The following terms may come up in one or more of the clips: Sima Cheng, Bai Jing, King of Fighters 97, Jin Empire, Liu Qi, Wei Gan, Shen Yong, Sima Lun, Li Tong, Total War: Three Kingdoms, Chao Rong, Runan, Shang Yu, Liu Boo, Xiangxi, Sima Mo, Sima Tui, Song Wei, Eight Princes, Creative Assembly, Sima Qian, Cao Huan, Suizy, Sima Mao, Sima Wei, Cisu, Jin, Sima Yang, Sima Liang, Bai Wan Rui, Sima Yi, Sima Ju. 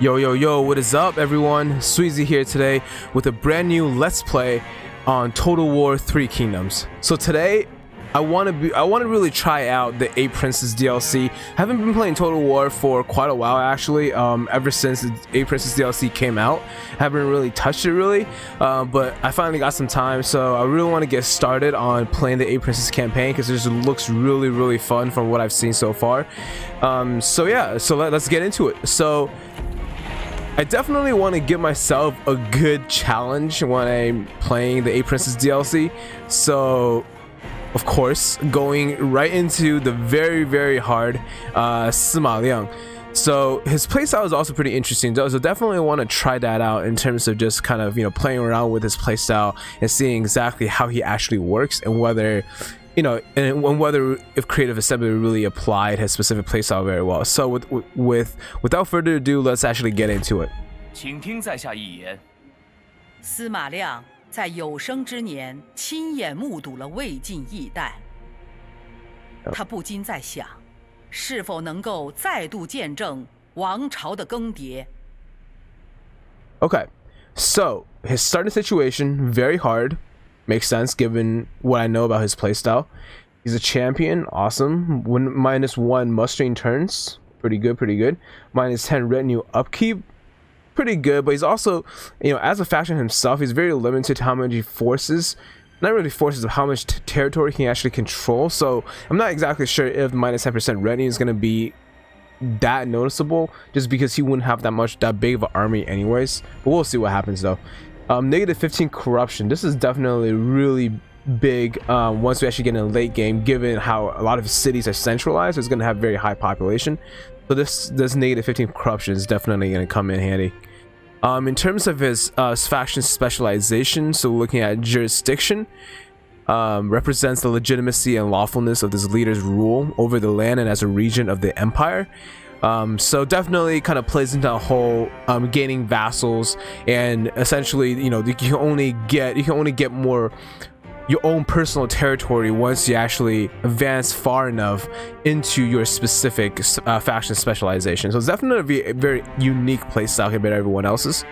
Yo, what is up everyone? Suizy here today with a brand new Let's Play on Total War: Three Kingdoms. So today, I want to really try out the Eight Princes DLC. Haven't been playing Total War for quite a while actually. Ever since the Eight Princes DLC came out, haven't really touched it really. But I finally got some time, so I really want to get started on playing the Eight Princes campaign because it just looks really, really fun from what I've seen so far. So yeah, so let's get into it. So I definitely want to give myself a good challenge when I'm playing the Eight Princes DLC. So, of course, going right into the very, very hard Sima Liang. So his playstyle is also pretty interesting, so definitely want to try that out in terms of just kind of, you know, playing around with his playstyle and seeing exactly how he actually works and whether, you know, and whether if Creative Assembly really applied his specific playstyle very well. So without further ado, let's actually get into it. 请听在下一言。司马亮 在有生之年亲眼目睹了魏晋易代，他不禁在想，是否能够再度见证王朝的更迭。Okay, so his starting situation very hard, makes sense given what I know about his playstyle. He's a champion, awesome. -1 mustering turns, pretty good, pretty good. -10 retinue upkeep. Pretty good, but he's also, you know, as a faction himself, he's very limited to how many forces, not really forces, but how much territory he can actually control. So I'm not exactly sure if -10% revenue is going to be that noticeable, just because he wouldn't have that big of an army anyways. But we'll see what happens though. -15 corruption. This is definitely really big once we actually get in a late game, given how a lot of cities are centralized. It's going to have very high population. So this -15 corruption is definitely going to come in handy. In terms of his faction specialization, so looking at jurisdiction, represents the legitimacy and lawfulness of this leader's rule over the land and as a regent of the empire. So definitely kind of plays into a whole gaining vassals, and essentially, you know, you can only get more your own personal territory once you actually advance far enough into your specific faction specialization. So it's definitely a very unique playstyle compared to everyone else's.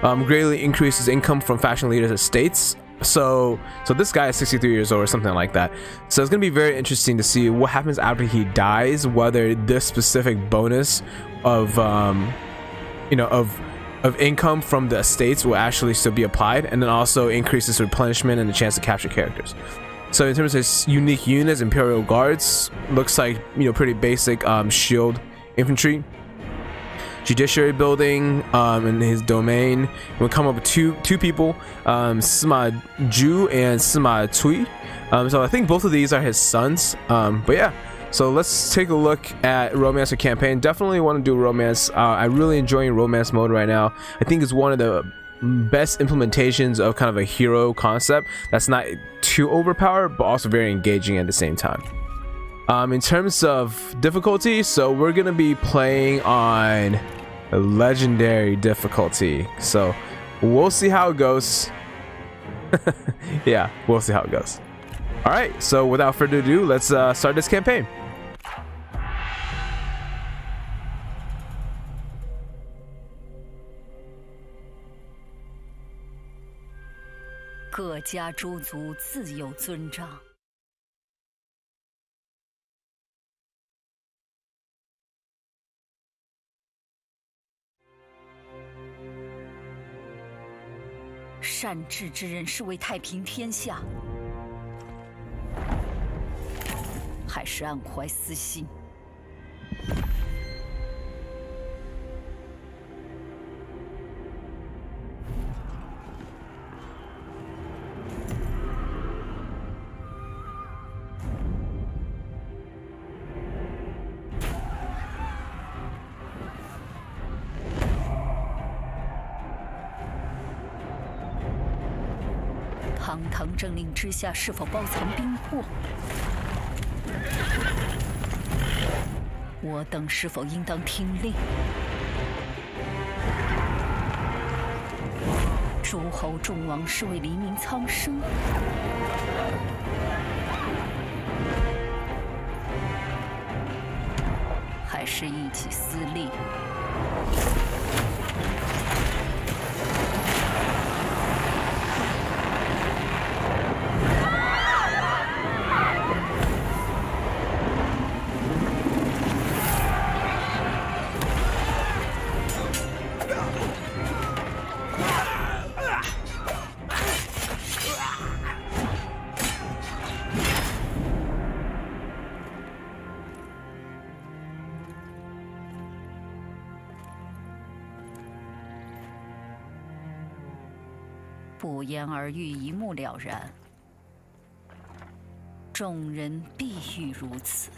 Greatly increases income from faction leaders' estates. So this guy is 63 years old or something like that. So it's gonna be very interesting to see what happens after he dies, whether this specific bonus of you know, of income from the estates will actually still be applied, and then also increases replenishment and the chance to capture characters. So in terms of his unique units, Imperial Guards looks like, you know, pretty basic shield infantry. Judiciary building in his domain. We'll come up with two people, Sima Ju and Sima Tui. So I think both of these are his sons. But yeah. So let's take a look at romance or campaign. Definitely want to do romance. I'm really enjoying romance mode right now. I think it's one of the best implementations of kind of a hero concept that's not too overpowered, but also very engaging at the same time. In terms of difficulty, so we're going to be playing on a legendary difficulty. So we'll see how it goes. Yeah, we'll see how it goes. Alright, so without further ado, let's start this campaign.堂堂政令之下，是否包藏兵祸？ 我等是否应当听令？诸侯众王是为黎民苍生，还是一起私利？不言而喻，一目了然。众人必欲如此。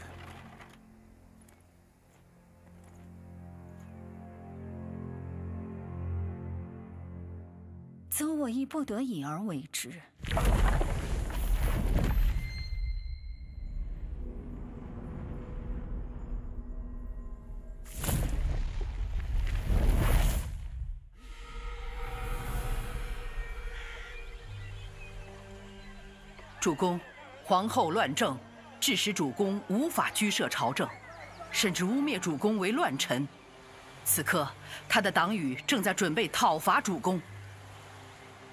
则我亦不得已而为之。主公，皇后乱政，致使主公无法居摄朝政，甚至污蔑主公为乱臣。此刻，他的党羽正在准备讨伐主公。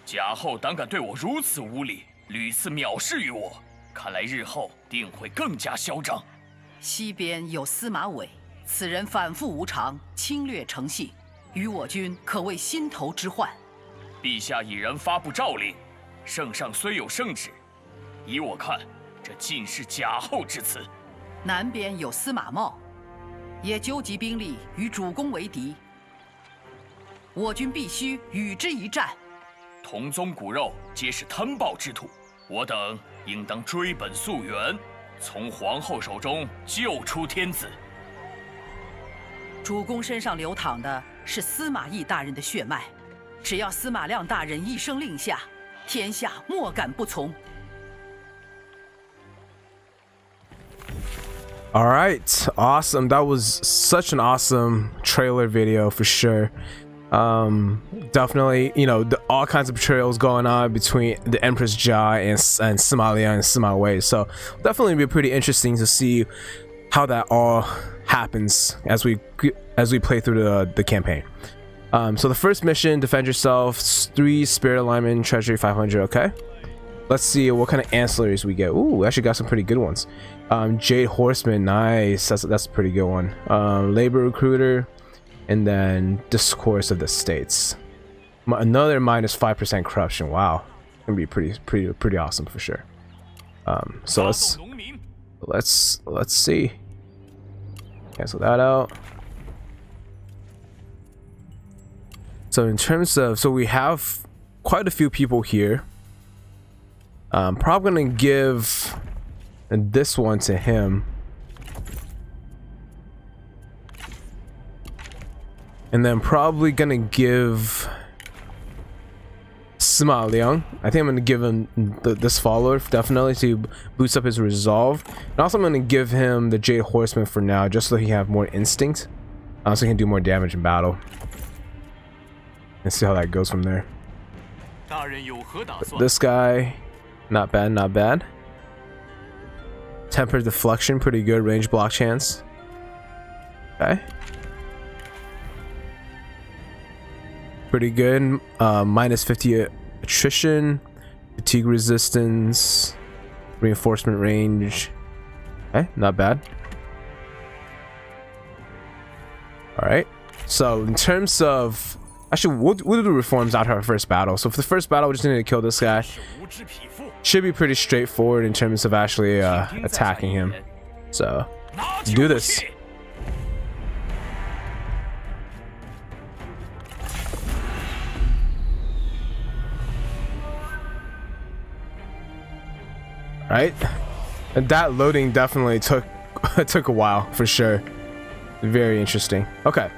贾后胆敢对我如此无礼，屡次藐视于我，看来日后定会更加嚣张。西边有司马瑋，此人反复无常，侵略成性，与我军可谓心头之患。陛下已然发布诏令，圣上虽有圣旨，依我看，这尽是贾后之词。南边有司马茂，也纠集兵力与主公为敌，我军必须与之一战。 同宗骨肉皆是贪暴之徒，我等应当追本溯源，从皇后手中救出天子。主公身上流淌的是司马懿大人的血脉，只要司马亮大人一声令下，天下莫敢不从。All right, awesome. That was such an awesome trailer video for sure. Definitely, you know, all kinds of betrayals going on between the Empress Jai and Sima Liang and Sima Wei, so definitely be pretty interesting to see how that all happens as we play through the campaign. So the first mission, defend yourself, 3 spirit alignment, treasury 500. Okay, let's see what kind of ancillaries we get. Ooh, we actually got some pretty good ones. Jade Horseman, nice, that's a pretty good one. Labor Recruiter, and then Discourse of the States, another minus 5% corruption. Wow, gonna be pretty awesome for sure. So let's see. Cancel that out. So in terms of, so we have quite a few people here. I'm probably gonna give this one to him. And then probably gonna give Sima Liang. I think I'm gonna give him this follower definitely to boost up his resolve, and also I'm gonna give him the Jade Horseman for now, just so he have more instinct, so he can do more damage in battle. And see how that goes from there. But this guy, not bad, not bad. Tempered Deflection, pretty good. Range block chance. Okay. Pretty good. Minus 50 attrition, fatigue resistance, reinforcement range. Okay, not bad. All right. So in terms of, actually, we'll do reforms out of our first battle. So for the first battle, we just need to kill this guy. Should be pretty straightforward in terms of actually attacking him. So do this. Right, and that loading definitely took a while for sure. Very interesting. Okay,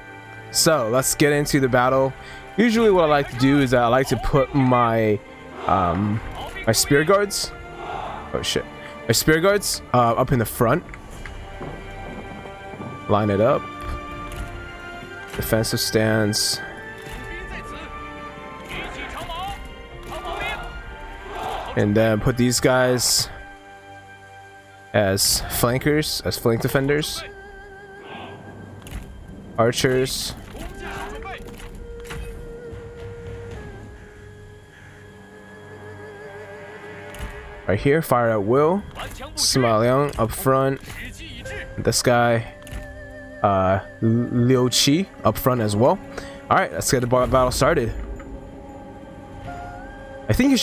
so let's get into the battle. Usually, what I like to do is I like to put my my spear guards. Oh shit, my spear guards up in the front. Line it up. Defensive stance. And then put these guys as flankers, as flank defenders, archers. Right here, fire at will. Sima Liang up front. This guy, Liu Qi up front as well. All right, let's get the battle started. I think he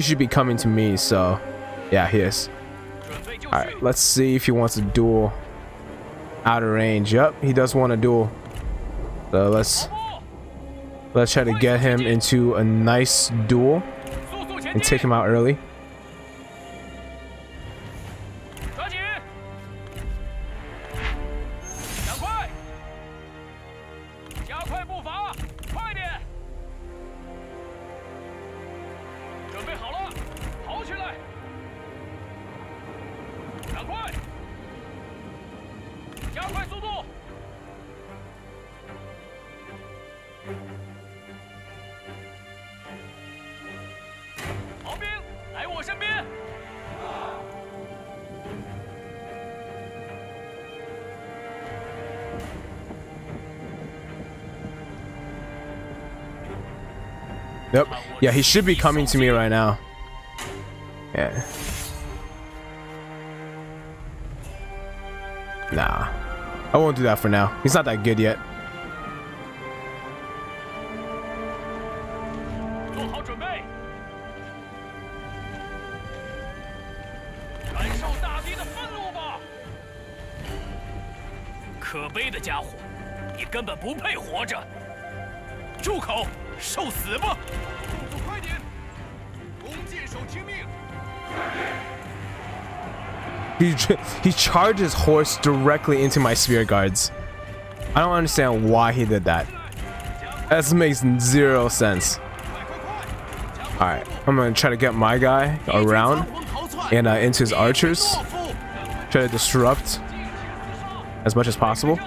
should be coming to me. So, yeah, he is. All right, let's see if he wants a duel. Out of range. Yup, he does want a duel. So let's Let's try to get him into a nice duel and take him out early. Yep. Yeah, he should be coming to me right now. Yeah. Nah. I won't do that for now. He's not that good yet. He charged his horse directly into my spear guards. I don't understand why he did that. That makes zero sense. Alright, I'm gonna try to get my guy around and into his archers. Try to disrupt as much as possible.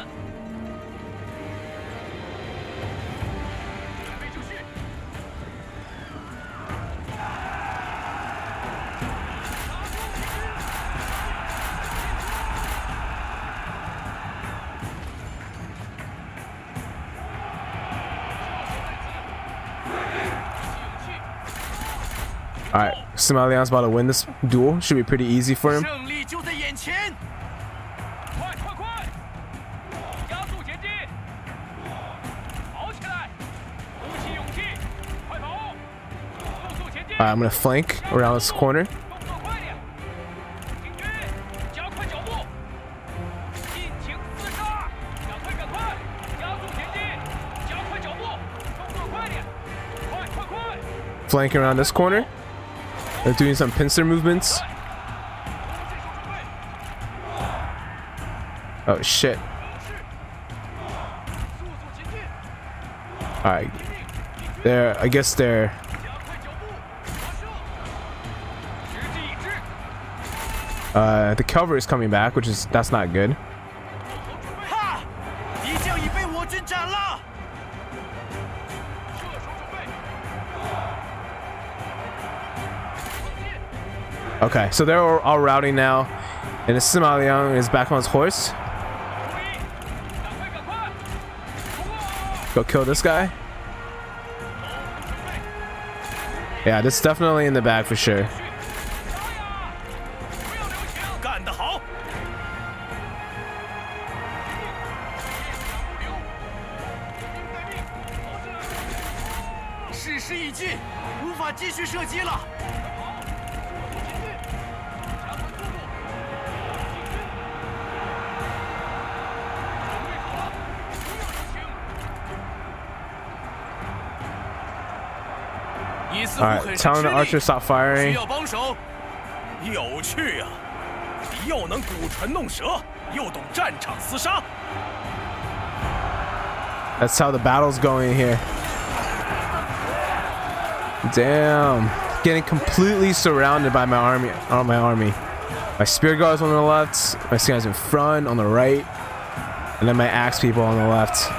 Alright, Sima Liang's about to win this duel. Should be pretty easy for him. Alright, I'm gonna flank around this corner. Flank around this corner. They're doing some pincer movements. Oh shit. Alright. They're, I guess they're... the cavalry is coming back, which is, that's not good. Okay, so they're all routing now, and Sima Liang is back on his horse. Go kill this guy. Yeah, this is definitely in the bag for sure. Alright, telling the archer stop firing. That's how the battle's going here. Damn. Getting completely surrounded by my army. My spear guards on the left, my guys in front, on the right, and then my axe people on the left.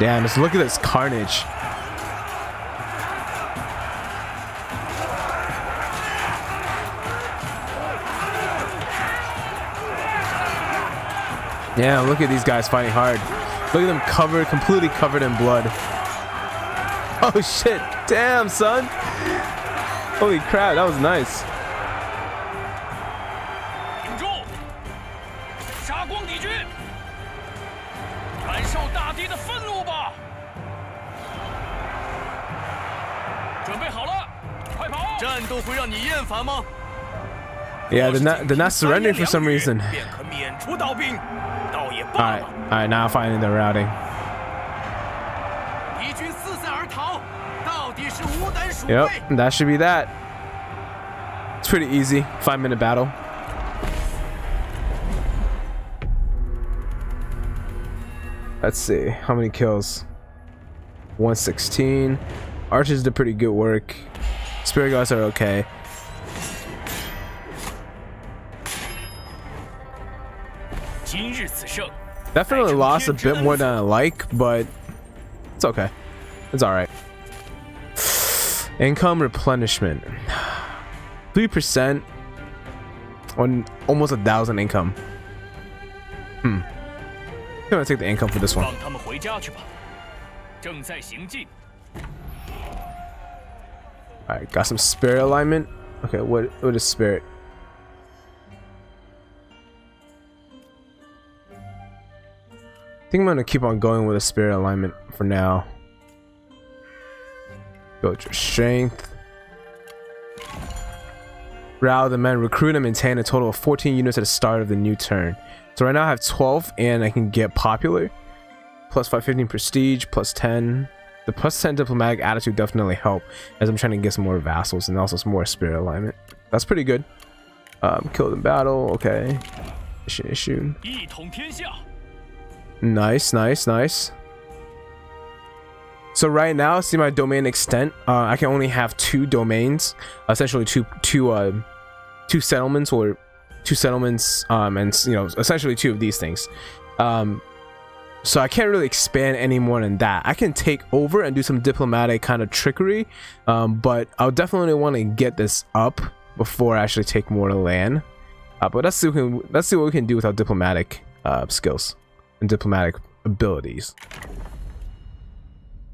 Damn, just look at this carnage. Yeah, look at these guys fighting hard. Look at them covered, completely covered in blood. Oh shit, damn son. Holy crap, that was nice. Yeah, they're not surrendering for some reason. Alright, now finally they're routing. Yep, that should be that. It's pretty easy. 5-minute battle. Let's see how many kills. 116. Archers did pretty good work. Spear guards are okay. Definitely lost a bit more than I like, but it's okay. It's alright. Income replenishment. 3% on almost 1,000 income. I'm gonna take the income for this one. Alright, got some spirit alignment. Okay, what is spirit? I think I'm gonna keep on going with a spirit alignment for now. Build your strength. Rally the men, recruit and maintain a total of 14 units at the start of the new turn. So right now I have 12 and I can get popular. Plus 515 prestige, plus 10. The plus 10 diplomatic attitude definitely help as I'm trying to get some more vassals and also some more spirit alignment. That's pretty good. Killed in battle, okay. Issue. Nice, nice, nice. So right now, see my domain extent. I can only have 2 domains, essentially two settlements or 2 settlements, and you know, essentially 2 of these things. So I can't really expand any more than that. I can take over and do some diplomatic kind of trickery, but I'll definitely want to get this up before I actually take more land. But let's see what we can do with our diplomatic skills and diplomatic abilities.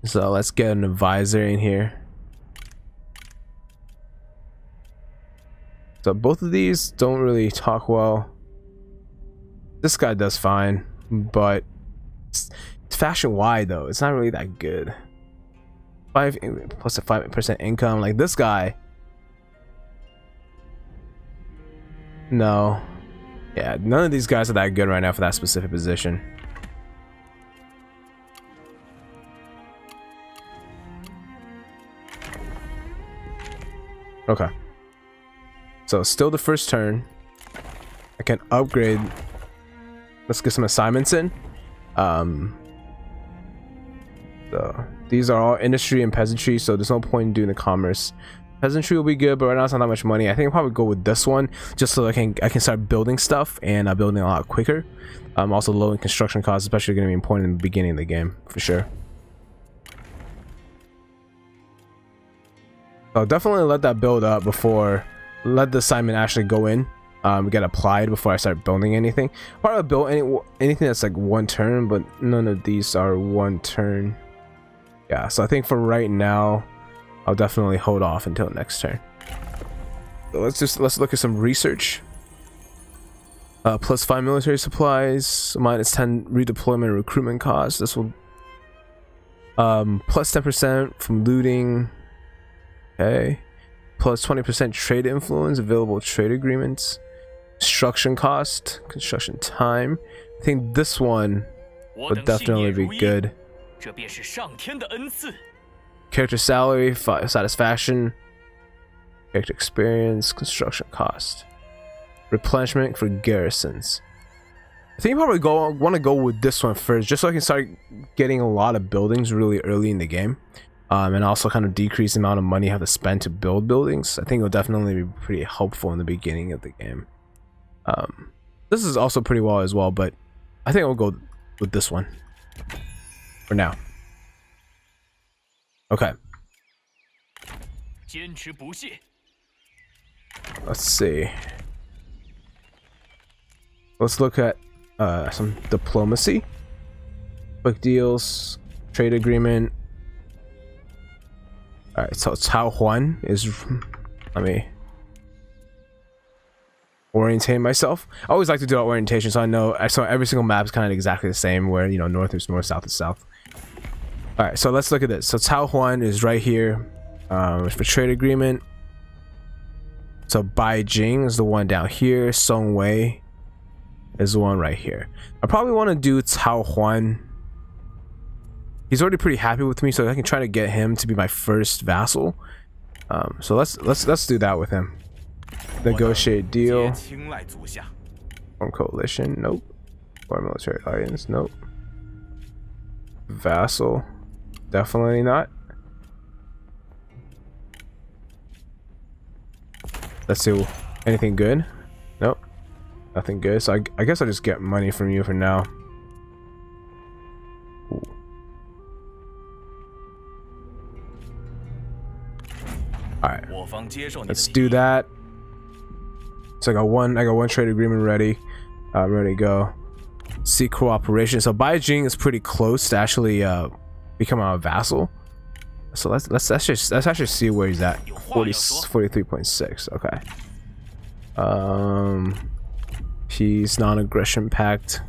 So let's get an advisor in here. So both of these don't really talk well. This guy does fine, but it's fashion wide though. It's not really that good. 5 plus a 5% income like this guy. No. Yeah, none of these guys are that good right now for that specific position. Okay. So still the first turn. I can upgrade. Let's get some assignments in. So these are all industry and peasantry, so there's no point in doing the commerce. Peasantry will be good, but right now it's not that much money. I think I'll probably go with this one just so I can start building stuff and building a lot quicker. Also low in construction costs, especially going to be important in the beginning of the game for sure. So definitely let that build up before, let the assignment actually go in, get applied before I start building anything. Probably build anything that's like 1 turn, but none of these are 1 turn. Yeah, so I think for right now, I'll definitely hold off until next turn. So let's look at some research. Plus 5 military supplies, minus 10 redeployment and recruitment costs. This will plus 10% from looting. Okay, plus 20% trade influence, available trade agreements, construction cost, construction time. I think this one would definitely be good. Character salary, satisfaction, character experience, construction cost, replenishment for garrisons. I think you probably want to go with this one first, just so I can start getting a lot of buildings really early in the game. And also kind of decrease the amount of money you have to spend to build buildings. I think it'll definitely be pretty helpful in the beginning of the game. This is also pretty well as well, but I think I'll go with this one for now. Okay. Let's see. Let's look at some diplomacy. Quick deals, trade agreement. Alright, so Cao Huan is... Let me... orientate myself. I always like to do orientation, so I know... So every single map is kind of exactly the same, where, you know, north is north, south is south. Alright, so let's look at this. So Cao Huan is right here. For trade agreement. So Bai Jing is the one down here. Song Wei is the one right here. I probably want to do Cao Huan. He's already pretty happy with me, so I can try to get him to be my first vassal. So let's do that with him. Negotiate deal. Form coalition, nope. Form military alliance, nope. Vassal, definitely not. Let's see, anything good? Nope, nothing good. So I guess I'll just get money from you for now. Ooh. All right, let's do that. So I got one trade agreement ready. I'm ready to go. Seek cooperation. So Bai Jing is pretty close to actually become a vassal. So let's actually see where he's at. 43.6. Okay. Peace, non-aggression pact.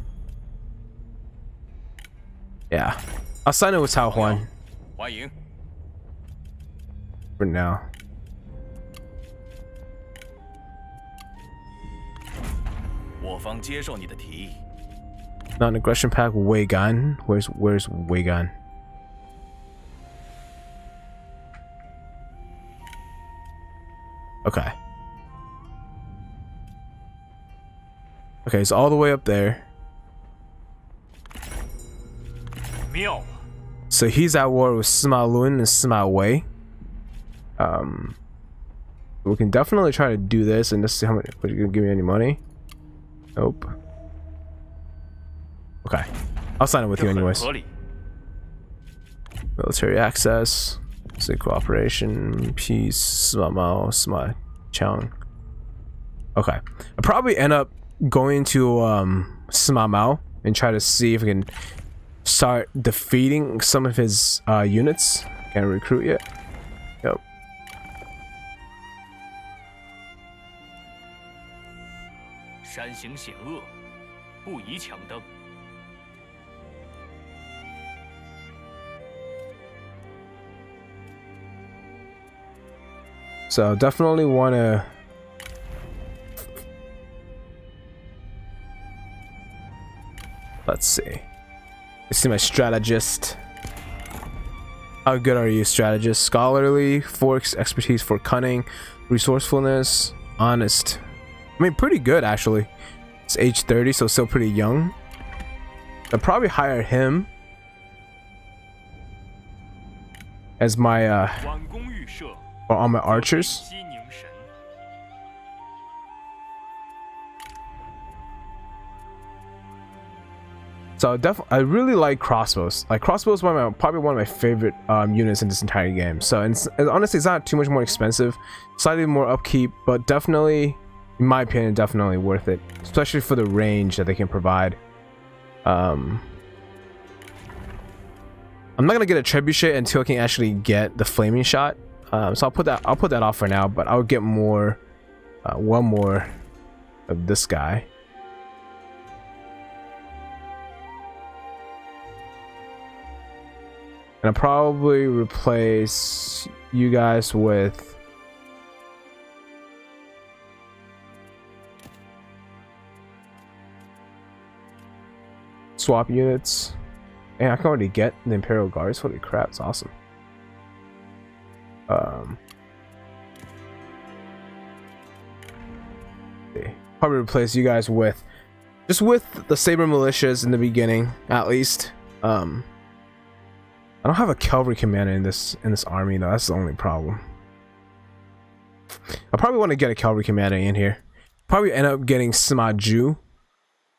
Yeah, I'll sign it with Cao Huan for now. Non-aggression pact. Wei Gan. Where's Wei Gan? Okay. Okay, it's all the way up there. So he's at war with Sima Lun and Sima Wei. We can definitely try to do this, and let's see how much. Are you gonna give me any money? Nope. Okay, I'll sign it with you anyways. Military access. Say cooperation, peace, Sima Mao, Sima Cheng. Okay, I probably end up going to Sima Mao and try to see if we can start defeating some of his units. Can't recruit yet. Yep. So definitely want to let's see. Let's see my strategist. How good are you, strategist? Scholarly, forks, expertise for cunning, resourcefulness, honest. I mean, pretty good actually. It's age 30, so still pretty young. I'll probably hire him as my or on my archers. So I really like crossbows. Like crossbows, probably one of my favorite units in this entire game. So and honestly, it's not too much more expensive, slightly more upkeep, but definitely, in my opinion, definitely worth it, especially for the range that they can provide. I'm not gonna get a trebuchet until I can actually get the flaming shot. So I'll put that off for now, but I'll get more, one more of this guy. And I'll probably replace you guys with swap units. And I can already get the Imperial Guards. Holy crap, it's awesome. Probably replace you guys with just with the saber militias in the beginning, at least. I don't have a cavalry commander in this army though. That's the only problem. I probably want to get a cavalry commander in here. Probably end up getting Sima Ju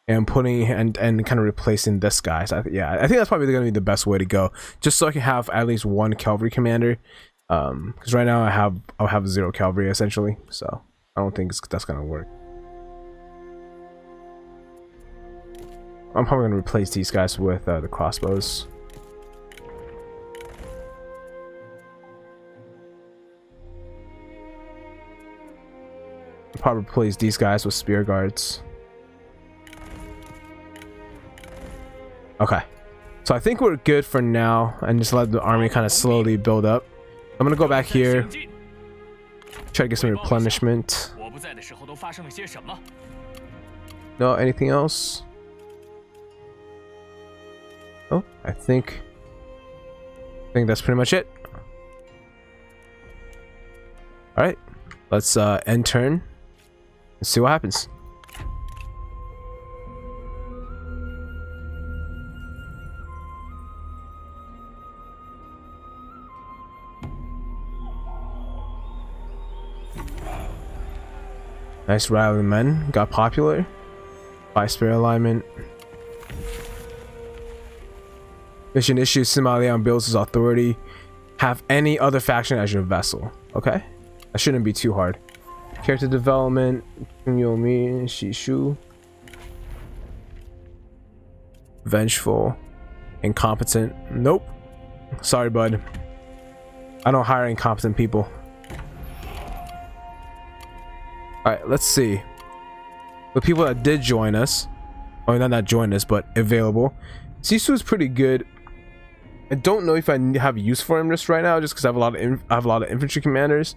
and putting and kind of replacing this guy. So yeah, I think that's probably going to be the best way to go, just so I can have at least one cavalry commander. Because right now I'll have zero cavalry essentially, so I don't think that's gonna work. I'm probably gonna replace these guys with the crossbows. I'll probably replace these guys with spear guards. Okay, so I think we're good for now, and just let the army kind of slowly build up. I'm gonna go back here, try to get some replenishment. No, anything else? Oh, I think think that's pretty much it. Alright, let's end turn and see what happens. Nice rally men, got popular. By spare alignment. Mission issue, Sima Liang builds his authority. Have any other faction as your vessel. Okay. That shouldn't be too hard. Character development, Yomi, Cisu. Vengeful. Incompetent. Nope. Sorry, bud. I don't hire incompetent people. Alright, let's see. The people that did join us, or not join us, but available. Cisu is pretty good. I don't know if I have use for him just right now, just because I have a lot of infantry commanders.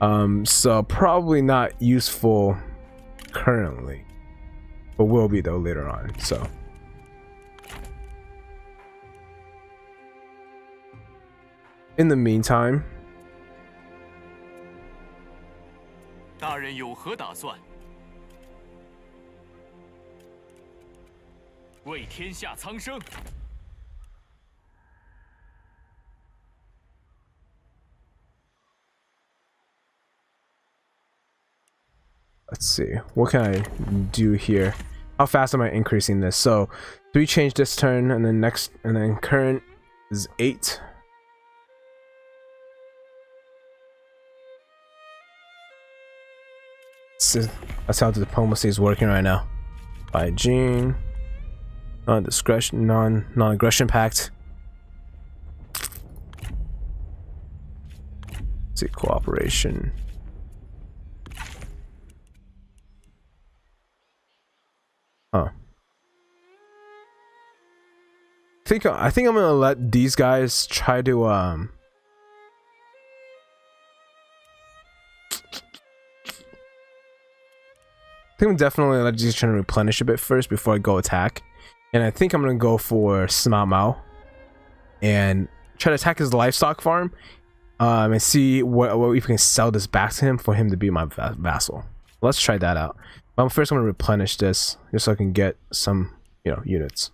So probably not useful currently, but will be though later on. So in the meantime. 大人有何打算？为天下苍生。Let's see, what can I do here? How fast am I increasing this? So 3 change this turn, and then next, and then current is 8. That's how the diplomacy is working right now. Bai Jing, non-aggression pact. Let's see, cooperation. Huh. I think I'm gonna let these guys try to I think I'm definitely like just trying to replenish a bit first before I go attack. And I think I'm going to go for Sima Mao and try to attack his livestock farm and see what we can sell this back to him for him to be my vassal. Let's try that out. But first I'm going to replenish this just so I can get some, you know, units.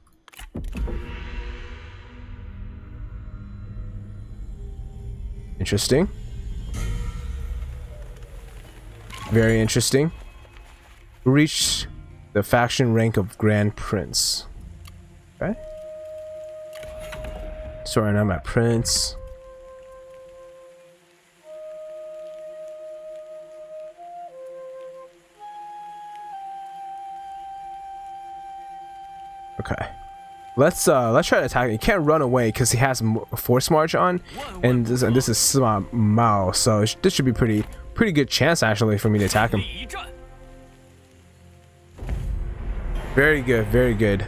Interesting. Very interesting. Reached the faction rank of Grand Prince. Okay. So right now I'm at Prince. Okay. Let's try to attack him. He can't run away because he has force march on, and this is Sima Mao, so this should be pretty good chance actually for me to attack him. Very good, very good.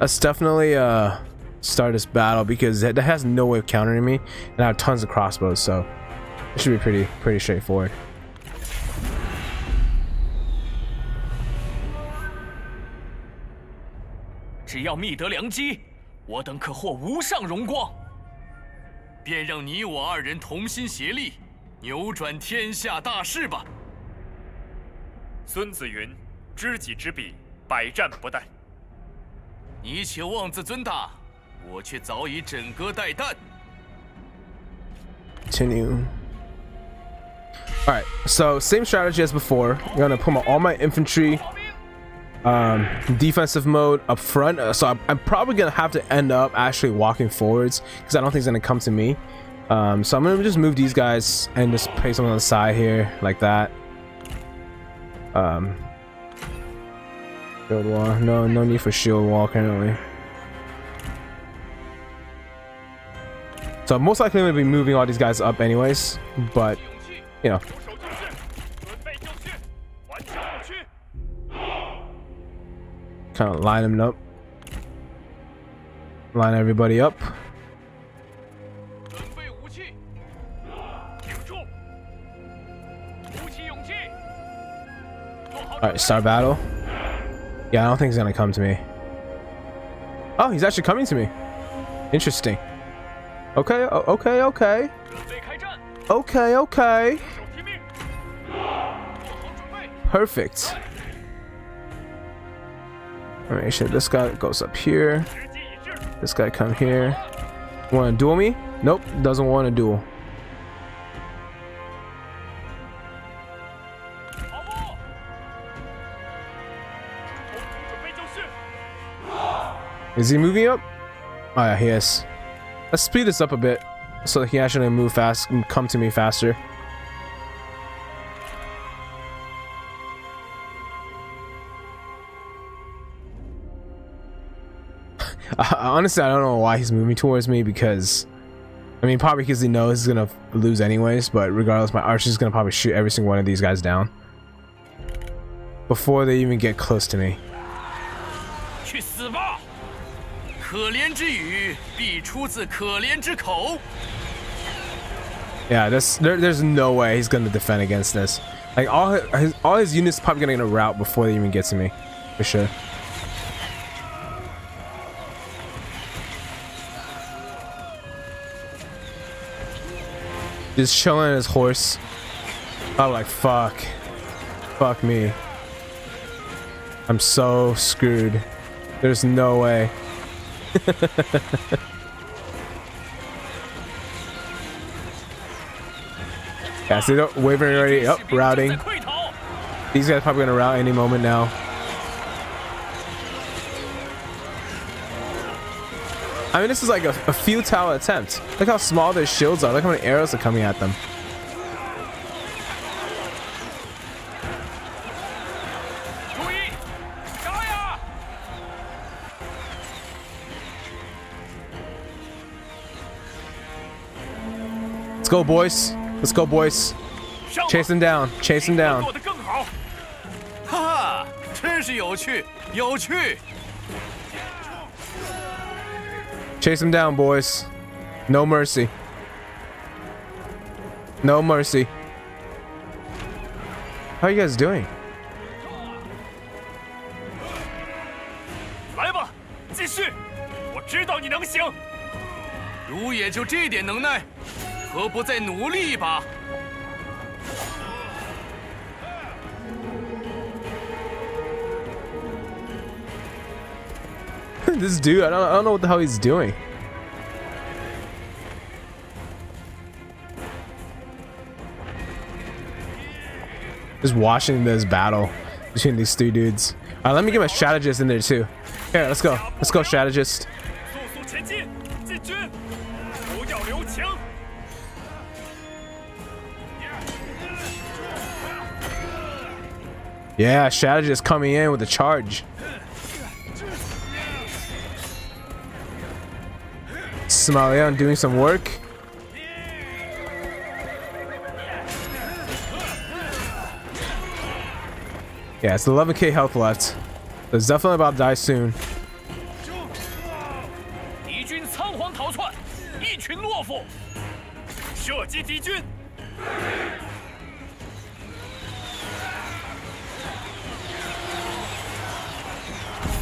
Let's definitely start this battle because that has no way of countering me, and I have tons of crossbows, so it should be pretty straightforward. Continue. Alright, so same strategy as before. I'm gonna put all my infantry defensive mode up front. So I'm probably gonna have to end up actually walking forwards because I don't think it's gonna come to me. So I'm gonna just move these guys and just place them on the side here like that. Shield wall. No need for shield wall currently. So I'm most likely going to be moving all these guys up anyways, but you know. Kind of line them up. Line everybody up. Alright, start battle. Yeah, I don't think he's gonna come to me. Oh, he's actually coming to me. Interesting. Okay. Perfect. All right, shit, this guy goes up here. This guy come here. Want to duel me? Nope, doesn't want to duel. Is he moving up? Oh yeah, he is. Let's speed this up a bit so that he actually move fast and come to me faster. Honestly, I don't know why he's moving towards me, because I mean, probably because he knows he's gonna lose anyways, but regardless, my archer's gonna probably shoot every single one of these guys down before they even get close to me. Yeah, there's no way he's gonna defend against this. Like all his units probably gonna get a rout before they even get to me, for sure. Just chilling his horse. I'm like, fuck me. I'm so screwed. There's no way. Yeah, see, they're wavering already. Up, routing. These guys are probably gonna rout any moment now. I mean, this is like a futile attempt. Look how small their shields are. Look how many arrows are coming at them. Let's go, boys. Let's go, boys. Chase him down. Chase him down. Chase him down, boys. No mercy. No mercy. How are you guys doing? This dude, I don't know what the hell he's doing. Just watching this battle between these three dudes. Alright, let me get my strategist in there too. Here, let's go. Let's go, strategist. Yeah, strategist coming in with a charge. Sima Liang doing some work. Yeah, it's 11k health left. So it's definitely about to die soon.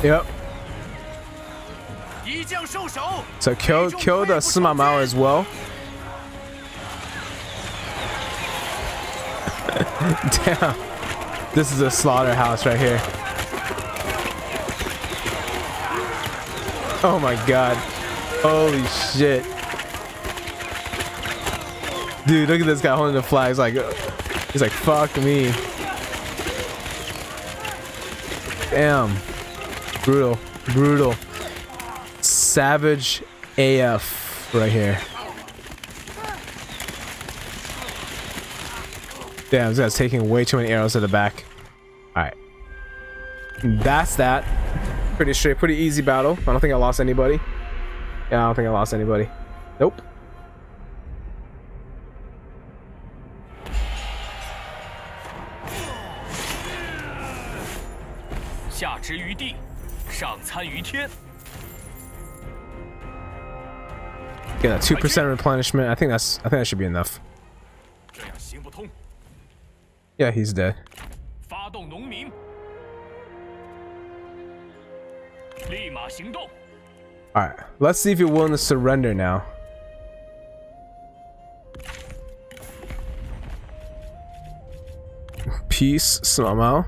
Yep. So kill the Sima Mao as well. Damn, this is a slaughterhouse right here. Oh my god, holy shit, dude! Look at this guy holding the flags. Like, he's like, "Fuck me." Damn, brutal, brutal. Savage AF right here. Damn, this guy's taking way too many arrows to the back. Alright. That's that. Pretty straight, pretty easy battle. I don't think I lost anybody. Yeah, I don't think I lost anybody. Nope. Get that 2% replenishment. I think that should be enough. Yeah, he's dead. Alright, let's see if you're willing to surrender now. peace, Sima Mao.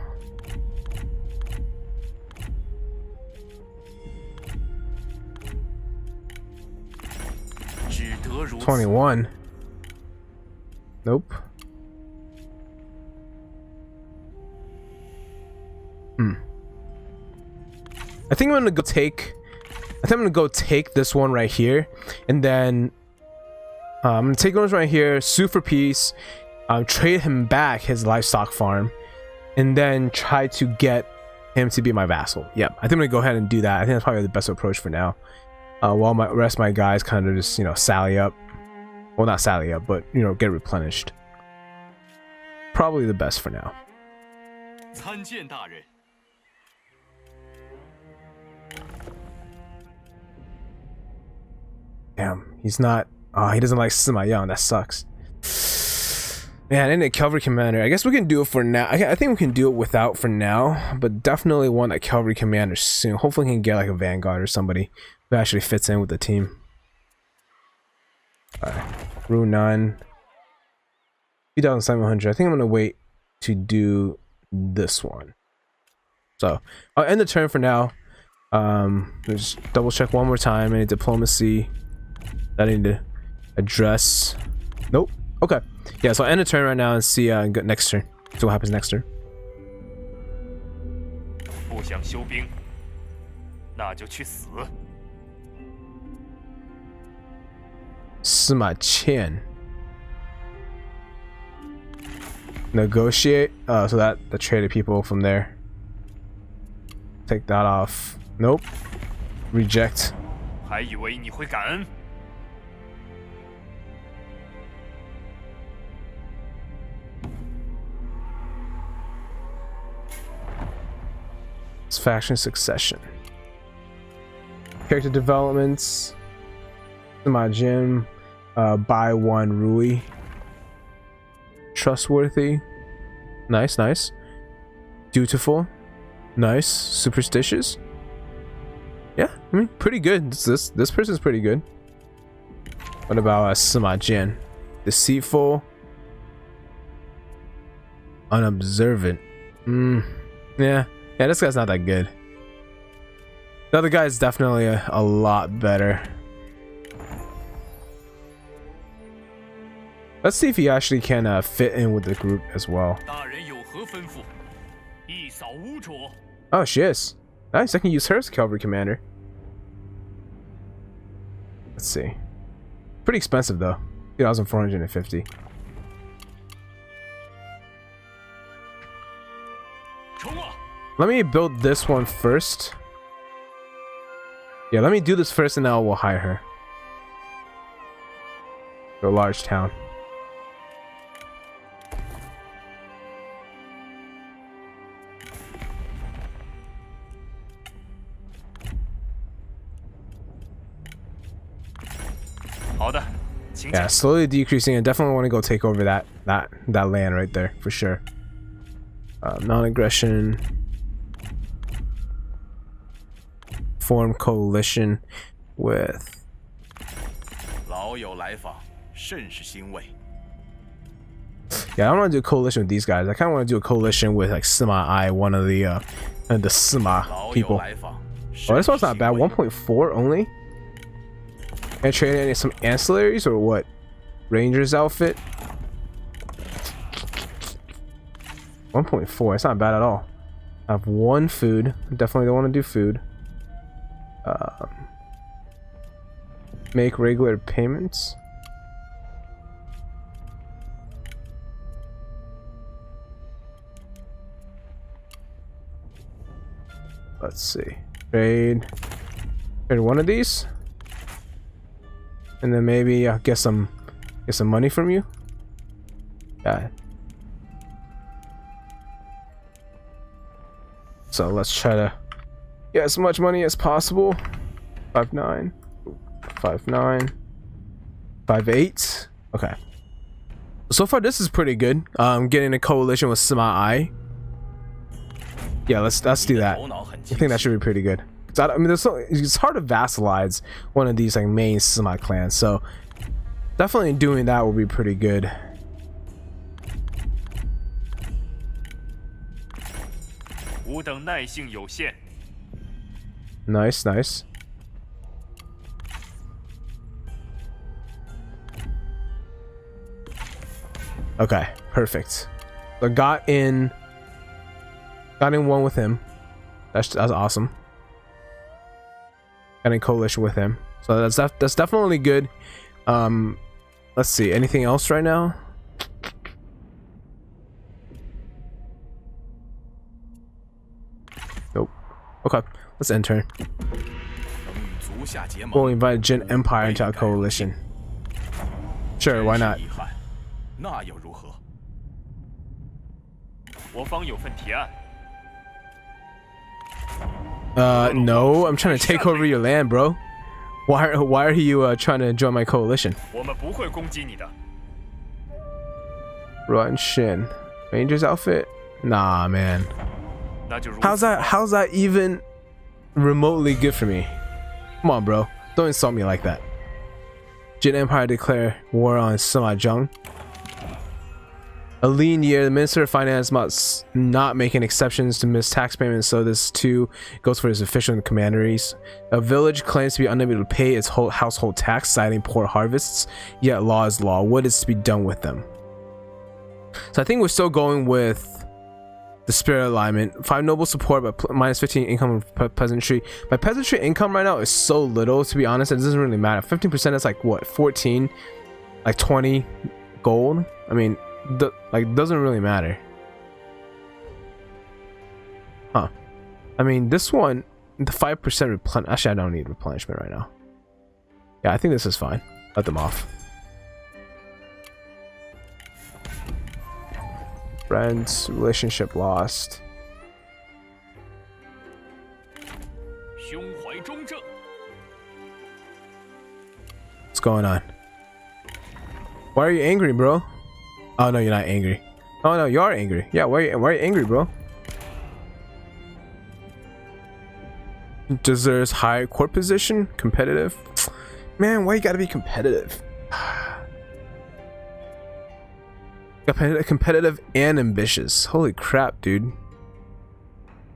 Nope. I think I'm gonna go take. I think I'm gonna go take this one right here, and then I'm gonna take one right here, sue for peace, trade him back his livestock farm, and then try to get him to be my vassal. Yep, I think I'm gonna go ahead and do that. I think that's probably the best approach for now. While my rest of my guys kind of just sally up. Well, not sally up, but get replenished. Probably the best for now. Damn, he's not. Oh, he doesn't like Sima Yang. That sucks. Man, and a cavalry commander. I guess we can do it for now. I think we can do it without for now, but definitely want a cavalry commander soon. Hopefully, we can get like a vanguard or somebody who actually fits in with the team. Alright, Runan. 2,700. I think I'm gonna wait to do this one. So I'll end the turn for now. Just double check one more time. Any diplomacy that I need to address? Nope. Okay. Yeah. So I'll end the turn right now and see next turn. See what happens next turn. Sima Qian. Negotiate. So that the traded people from there. Take that off. Nope. Reject. It's faction succession. Character developments. Sima Jin. Bai Wan Rui. Trustworthy. Nice, nice. Dutiful. Nice. Superstitious. Yeah, I mean, pretty good. This person's pretty good. What about Sima Jin? Deceitful. Unobservant. Yeah, this guy's not that good. The other guy's definitely a lot better. Let's see if he actually can fit in with the group as well. Oh, she is. Nice, I can use her as a cavalry commander. Let's see. Pretty expensive though. 2,450. Let me build this one first. Yeah, let me do this first and now we'll hire her. To a large town. Yeah, slowly decreasing. I definitely want to go take over that land right there for sure. Non-aggression, form coalition with. Yeah, I don't want to do a coalition with these guys. I kind of want to do a coalition with like Sima Yi, one of the Sima people. Oh, this one's not bad. 1.4 only. Can I trade in some ancillaries or what? Ranger's outfit. 1.4. It's not bad at all. I have one food. Definitely don't want to do food. Make regular payments. Let's see. Trade one of these. And then maybe I'll get some money from you. Yeah. So let's try to get as much money as possible. 5-9. 5-9. 5-8. Okay. So far this is pretty good. Getting a coalition with Sima Yi. Yeah, let's do that. I think that should be pretty good. I mean, it's hard to vassalize one of these like main Sima clans, so definitely doing that will be pretty good. Nice, nice. Okay, perfect. So got in one with him. That's awesome. Got in coalition with him. So that's definitely good. Let's see, anything else right now? Nope. Okay, let's end turn. We'll invite Jin Empire into our coalition. Sure, why not? No, I'm trying to take over your land, bro. Why are you trying to join my coalition? Rotten Shin. Ranger's outfit? Nah, man. How's that even remotely good for me? Come on, bro. Don't insult me like that. Jin Empire declare war on Sima Cheng. A lean year, the Minister of Finance must not make any exceptions to miss tax payments, so this too goes for his official and commanderies. A village claims to be unable to pay its whole household tax, citing poor harvests, yet law is law. What is to be done with them? So I think we're still going with the spirit alignment. 5 noble support, but minus 15 income from peasantry. My peasantry income right now is so little, to be honest, it doesn't really matter. 15% is like, what, 14? Like 20 gold? I mean... like doesn't really matter, huh? I mean, this one, the 5% replenish. Actually, I don't need replenishment right now. Yeah, I think this is fine. Let them off. Friends, relationship lost. What's going on? Why are you angry, bro? Oh no, you're not angry. Oh no, you are angry. Yeah, why are you angry, bro? Deserves high court position, competitive. Man, why you gotta be competitive? Competitive and ambitious. Holy crap, dude.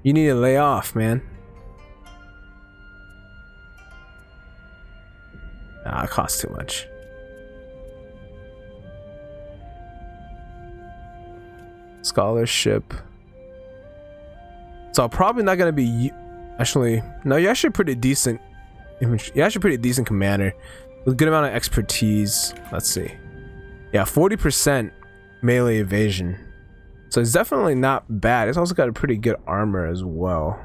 You need to lay off, man. Nah, it costs too much. Scholarship. So I'm probably not gonna be. Actually, no. You're actually pretty decent. You're actually pretty decent commander with a good amount of expertise. Let's see. Yeah, 40% melee evasion. So it's definitely not bad. It's also got a pretty good armor as well.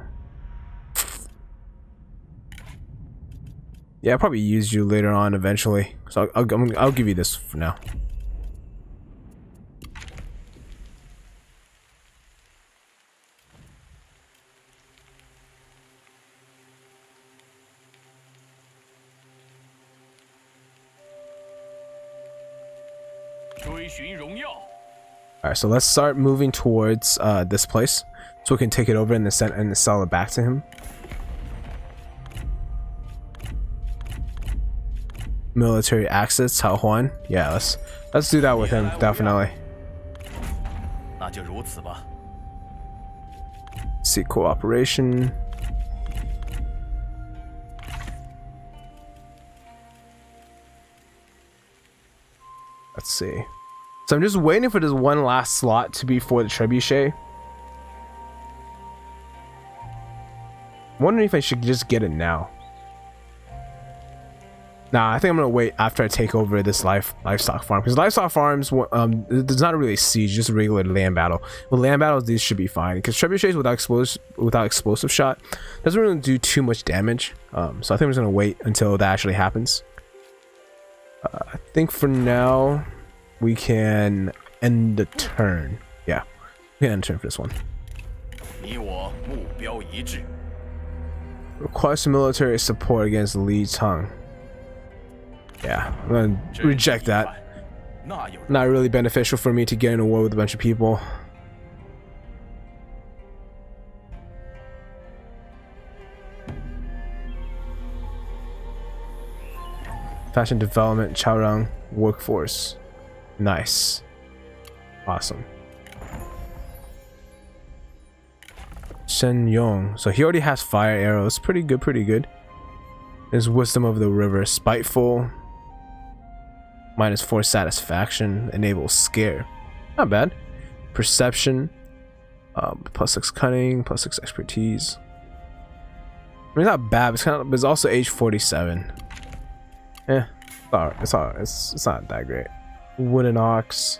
Yeah, I'll probably use you later on eventually. So I'll give you this for now. Alright, so let's start moving towards this place so we can take it over and then sell it back to him. Military access, Cao Huan. Yeah, let's do that with him, definitely. Seek cooperation. Let's see. So I'm just waiting for this one last slot to be for the trebuchet. I'm wondering if I should just get it now. Nah, I think I'm gonna wait after I take over this livestock farm, because livestock farms, there's not really a siege, just a regular land battle. With land battles, these should be fine, because trebuchets without explosive shot doesn't really do too much damage. So I think I'm just gonna wait until that actually happens. I think for now. We can end the turn. Yeah, we can end the turn for this one. Request military support against Li Tong. Yeah, I'm gonna reject that. Not really beneficial for me to get in a war with a bunch of people. Fashion development, Chao Rong, workforce. Nice. Awesome. Shen Yong. So he already has fire arrows. Pretty good, pretty good. There's Wisdom of the River. Spiteful. -4 satisfaction. Enables scare. Not bad. Perception. +6 cunning. +6 expertise. I mean, not bad. But it's kind of. But it's also age 47. Yeah, it's not that great. Wooden ox.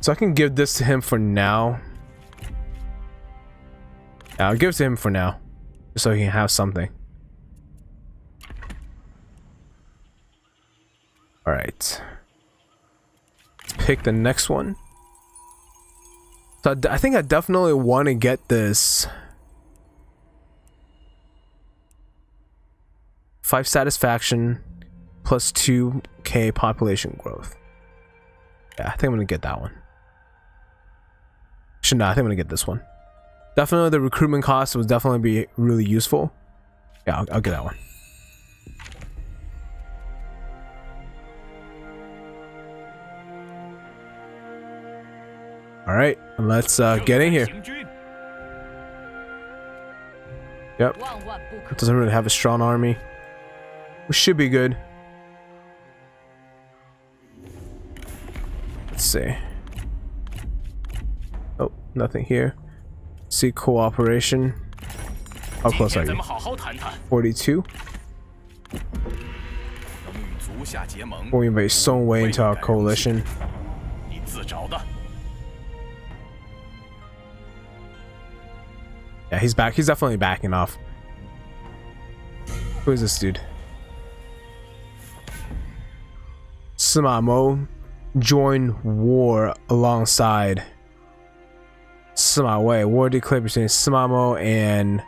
So I can give this to him for now. I'll give it to him for now, just so he can have something. All right. Let's pick the next one. So I think I definitely want to get this 5 satisfaction, +2k population growth. Yeah, I think I'm gonna get that one. Should not. I think I'm gonna get this one. Definitely, the recruitment cost would definitely be really useful. Yeah, I'll get that one. All right, let's get in here. Yep. It doesn't really have a strong army. We should be good. Let's see. Oh, nothing here. See cooperation. How close are you? 42. We'll invite Song Wei into our coalition. Yeah, he's back. He's definitely backing off. Who is this dude? Sima Mo. Join war alongside Sima Wei. War declared between Sima Mo and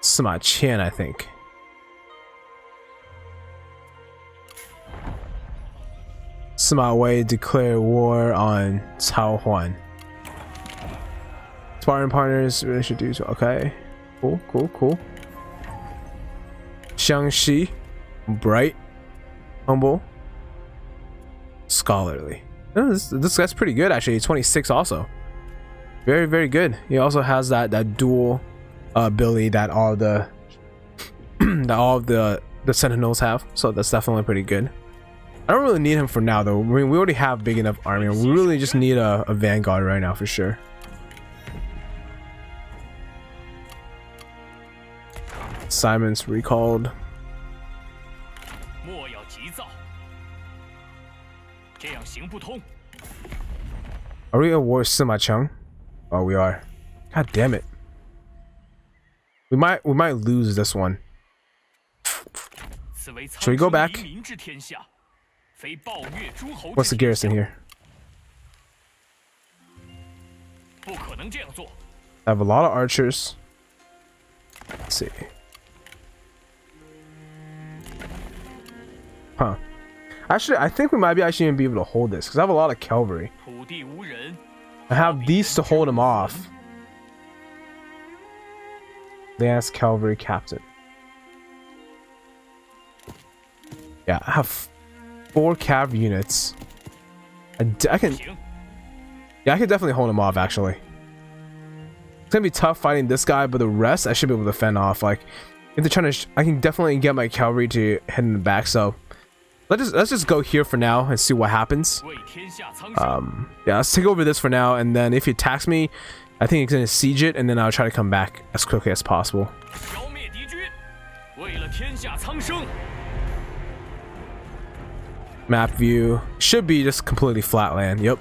Sima Qian, I think. Sima Wei declare war on Cao Huan. Sparring partners introduced. Okay, cool, cool, cool. Xiangxi. Bright, humble, scholarly. Oh, this guy's pretty good actually. 26 also. Very, very good. He also has that dual ability that all the that all the sentinels have. So that's definitely pretty good. I don't really need him for now though. I mean, we already have big enough army. We really just need a vanguard right now for sure. Simon's recalled. Are we at war with Sima Cheng? Oh, we are. God damn it. We might lose this one. Should we go back? What's the garrison here? I have a lot of archers. Let's see. Huh. Actually, I think we might be actually gonna be able to hold this because I have a lot of cavalry. I have these to hold them off. They ask cavalry captain. Yeah, I have 4 cav units. I can definitely hold them off. Actually, it's gonna be tough fighting this guy, but the rest I should be able to fend off. Like, if they're trying to, I can definitely get my cavalry to head in the back. So. Let's just go here for now and see what happens. Yeah, let's take over this for now, and then if he attacks me, I think he's gonna siege it, and then I'll try to come back as quickly as possible. Map view should be just completely flat land. Yep.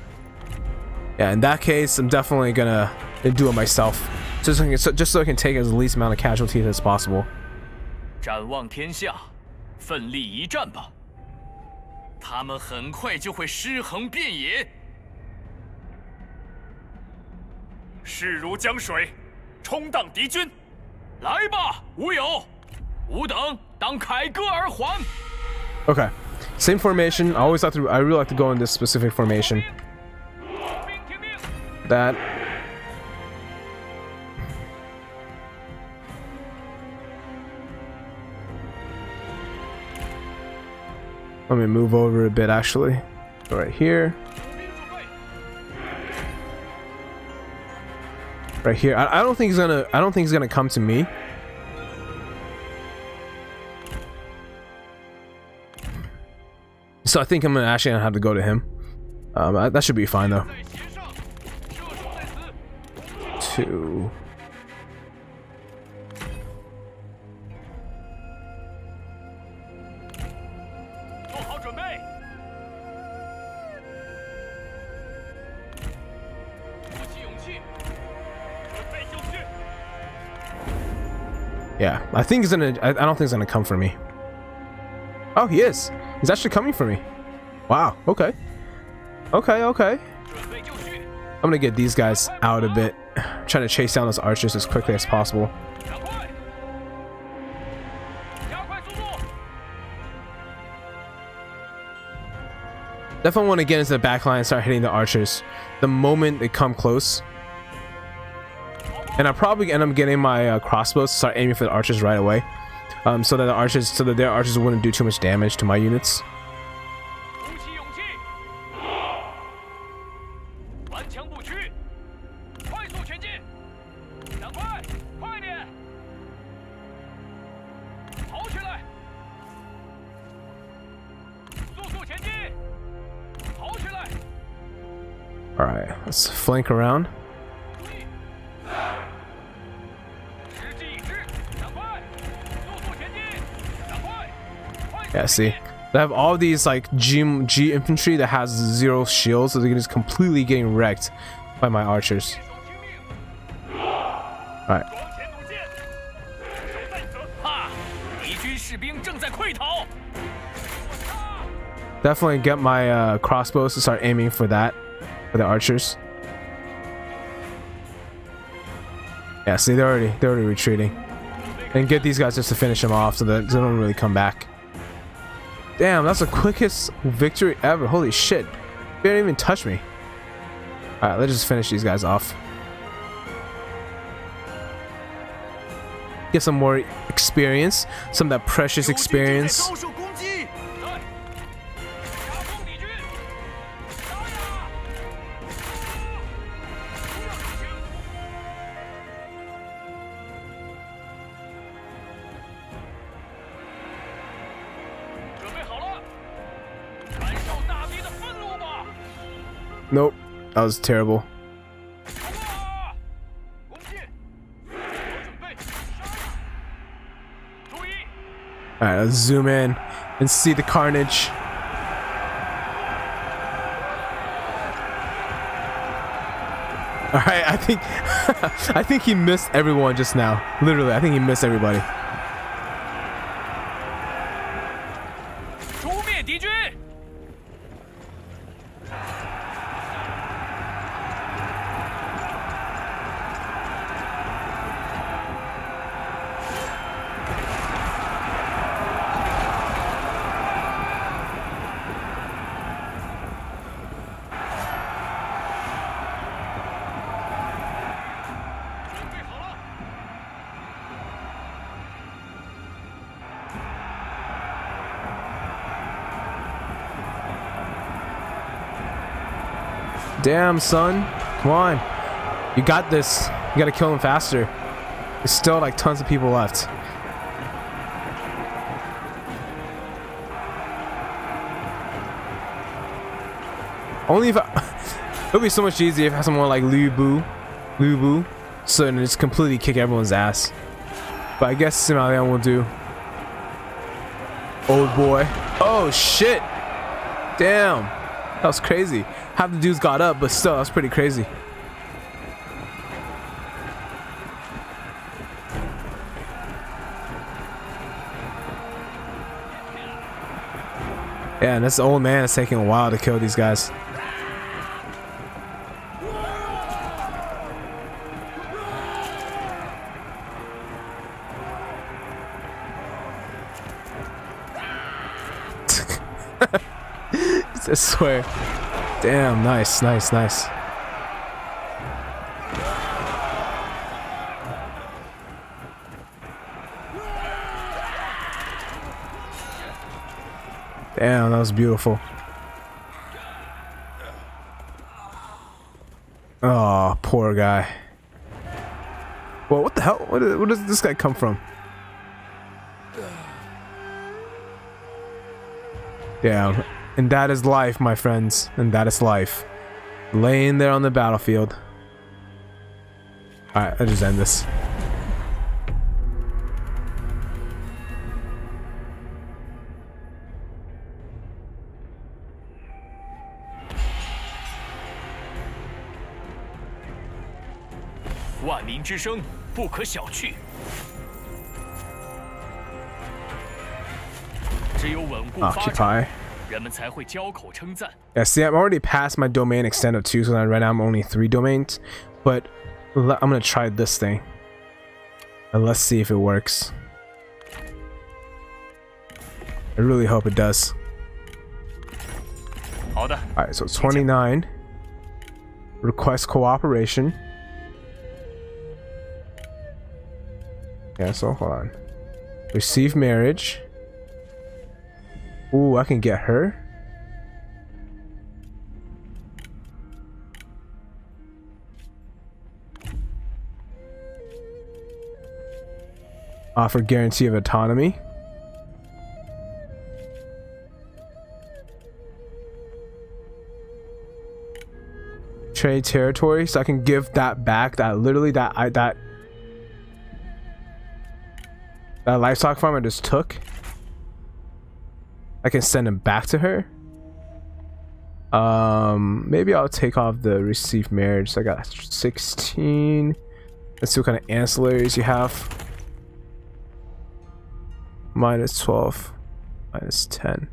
Yeah, in that case, I'm definitely gonna do it myself, just so I can take as least amount of casualties as possible. Okay, same formation. I always like to. I really like to go in this specific formation. That. Let me move over a bit, actually. Right here. Right here. I don't think he's gonna. I don't think he's gonna come to me. So I think I'm gonna have to go to him. That should be fine though. 2. Yeah, I think he's gonna. I don't think he's gonna come for me. Oh, he is. He's actually coming for me. Wow. Okay. Okay. Okay. I'm gonna get these guys out a bit. I'm trying to chase down those archers as quickly as possible. Definitely want to get into the back line and start hitting the archers the moment they come close. And I probably end up getting my crossbows to start aiming for the archers right away, so that their archers wouldn't do too much damage to my units. All right, let's flank around. Yeah, see, they have all these like G infantry that has 0 shields, so they're just completely getting wrecked by my archers. All right. Definitely get my crossbows to start aiming for that, for the archers. Yeah, see, they're already retreating, and get these guys just to finish them off so that they don't really come back. Damn, that's the quickest victory ever. Holy shit. They didn't even touch me. Alright, let's just finish these guys off. Get some more experience. Some of that precious experience. Nope, that was terrible. Alright, let's zoom in and see the carnage. Alright, I think I think he missed everyone just now. Literally, I think he missed everybody. Damn, son. Come on. You got this. You gotta kill him faster. There's still like tons of people left. Only if I... it would be so much easier if I had someone like Liu Boo. So and just completely kick everyone's ass. But I guess Sima Liang will do. Old boy. Oh, shit. Damn. That was crazy. Half the dudes got up, but still, that's pretty crazy. Yeah, and this old man is taking a while to kill these guys. I swear. Damn, nice, nice, nice. Damn, that was beautiful. Oh, poor guy. Well, what the hell? Where does this guy come from? Damn. And that is life, my friends. And that is life. Laying there on the battlefield. Alright, I'll just end this. Occupy. Yeah, see, I'm already past my domain extent of 2, so right now I'm only 3 domains. But I'm gonna try this thing. And let's see if it works. I really hope it does. Alright, so 29. Request cooperation. Cancel, hold on. Receive marriage. Ooh, I can get her. Offer guarantee of autonomy. Trade territory, so I can give that back. That literally that livestock farm I just took. I can send him back to her. Maybe I'll take off the received marriage. So I got 16. Let's see what kind of ancillaries you have. Minus 12. Minus 10.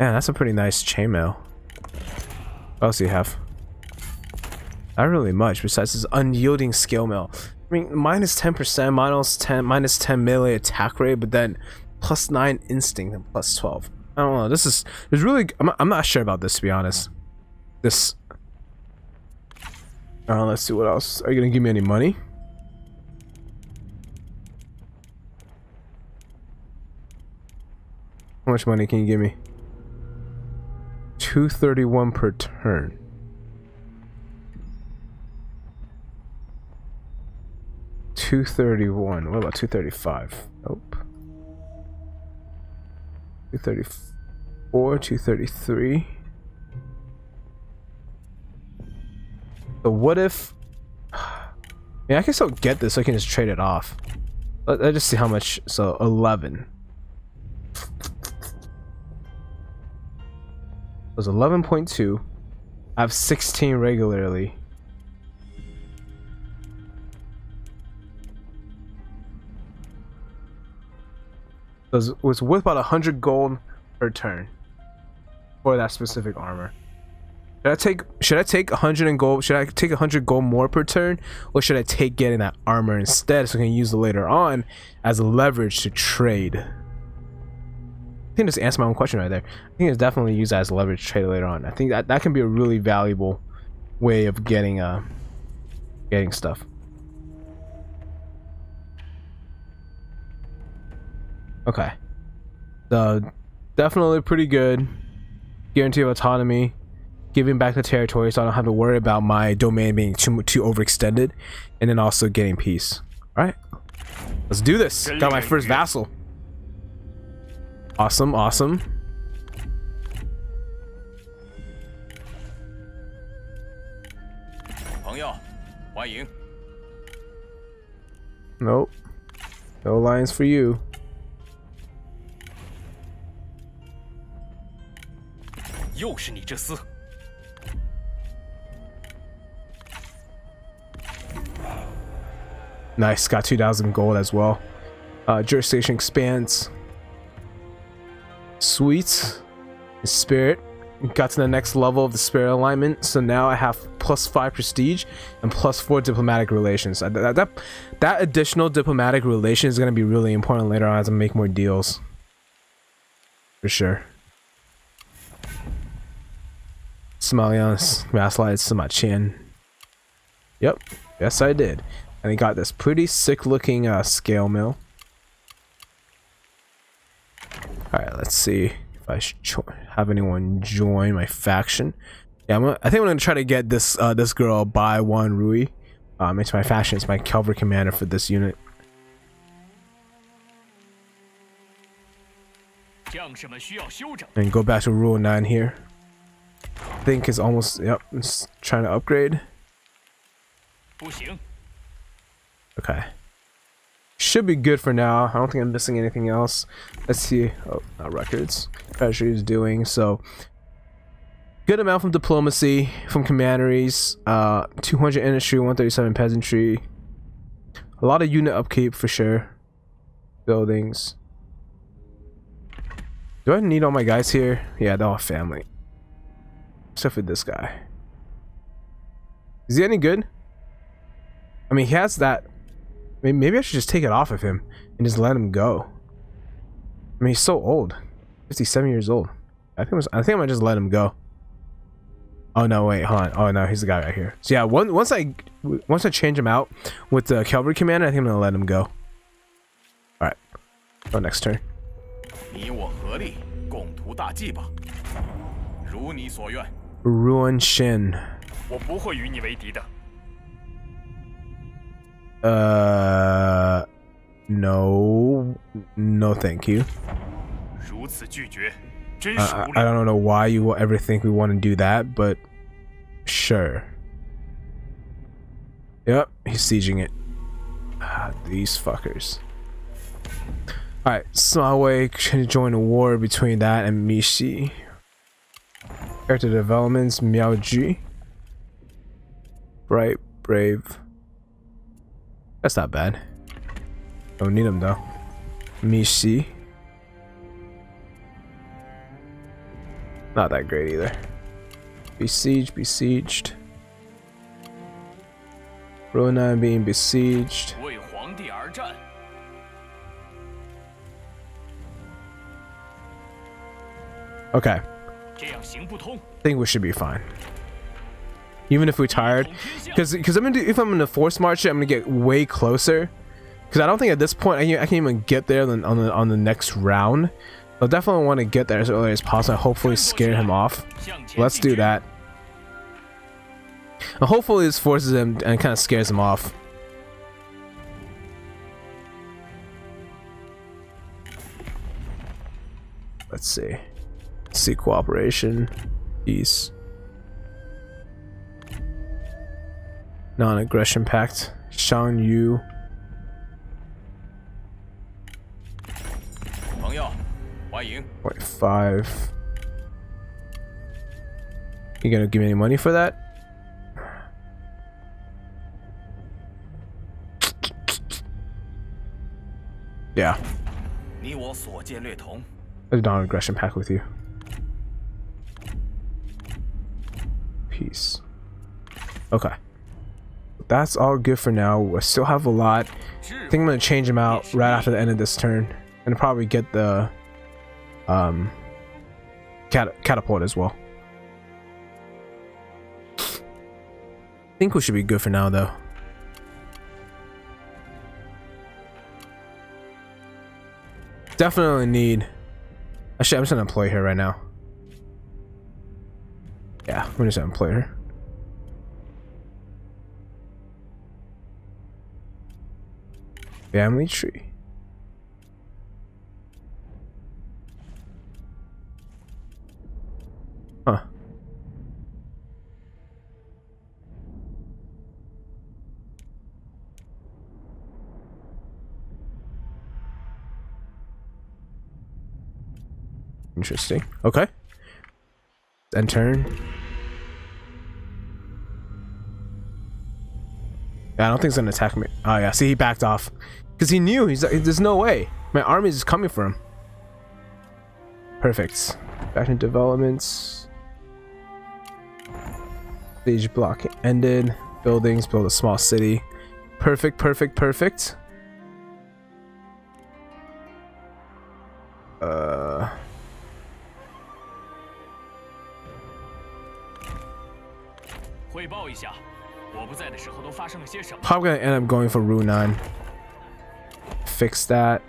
Man, that's a pretty nice chainmail. What else do you have? Not really much besides this unyielding scale mail. I mean, minus 10%, minus 10 melee attack rate, but then plus 9 instinct and plus 12. I don't know. This is really. I'm not sure about this, to be honest. This. Let's see what else. Are you gonna give me any money? How much money can you give me? 231 per turn. $231. What about 235? Nope. 234, 233. So what if? Yeah, I can still get this. So I can just trade it off. Let's just see how much. So 11. It was 11.2. I have 16 regularly. It was worth about 100 gold per turn for that specific armor. Should I take 100 in gold? Should I take 100 gold more per turn, or should I take getting that armor instead so I can use it later on as leverage to trade? I think I just answered my own question right there. I think it's definitely used as leverage to trade later on. I think that can be a really valuable way of getting getting stuff. Okay, so definitely pretty good. Guarantee of autonomy, giving back the territory, so I don't have to worry about my domain being too overextended, and then also getting peace. All right, let's do this. Got my first vassal. Awesome, awesome. Nope, no alliance for you. Nice, got 2,000 gold as well. Jurisdiction expands. Sweet. Spirit. Got to the next level of the spirit alignment, so now I have plus 5 prestige and plus 4 diplomatic relations. That additional diplomatic relation is going to be really important later on as I make more deals. For sure. Sima Liang vassalized Sima Qian. Yep, yes I did. And he got this pretty sick looking scale mill. Alright, let's see. if I should have anyone join my faction. Yeah, I think I'm gonna try to get this this girl Bai Wan Rui into my faction. It's my cavalry commander for this unit. And go back to Runan here. I think it's almost, yep, it's trying to upgrade. Okay. Should be good for now. I don't think I'm missing anything else. Let's see. Oh, not records. Treasury is doing so. Good amount from diplomacy, from commanderies, 200 industry, 137 peasantry. A lot of unit upkeep for sure. Buildings. Do I need all my guys here? Yeah, they're all family. Except for this guy. Is he any good? I mean, he has that. Maybe I should just take it off of him and just let him go. I mean, he's so old. 57 years old. I think I might just let him go. Oh no, wait, hold on. Oh no, he's the guy right here. So yeah, once I change him out with the cavalry commander, I think I'm gonna let him go. Alright. Oh, next turn. Ruin Shin. No thank you. I don't know why you will ever think we want to do that, but sure. Yep, he's sieging it. Ah, these fuckers. Alright, Sima Wei can join a war between that and Mishi. Character developments, Miao Ji. Bright, brave. That's not bad. Don't need him though. Mishi. Not that great either. Besieged, besieged. Runan being besieged. Okay. I think we should be fine. Even if we're tired, because if I'm gonna force march it, I'm gonna get way closer. Because I don't think at this point I can even get there on the next round. I'll definitely want to get there as early as possible. Hopefully scare him off. Let's do that. And hopefully this forces him and kind of scares him off. Let's see. Let's see, cooperation, peace, non-aggression pact, Shang Yu. Wait, 5. You gonna give me any money for that? Yeah. I'll do non-aggression pact with you. Peace. Okay. That's all good for now. I still have a lot. I think I'm gonna change him out right after the end of this turn. And probably get the catapult as well. I think we should be good for now though. Definitely need. Actually, I'm just gonna employ her right now. Yeah, I'm just gonna employ her. Family tree. Huh. Interesting. Okay. End turn. Yeah, I don't think he's gonna attack me. Oh yeah, see, he backed off. Because he knew, he's like, there's no way. My army is coming for him. Perfect. Back in developments. Siege block ended. Buildings, build a small city. Perfect, perfect, perfect. Probably gonna end up going for Runan. Fix that.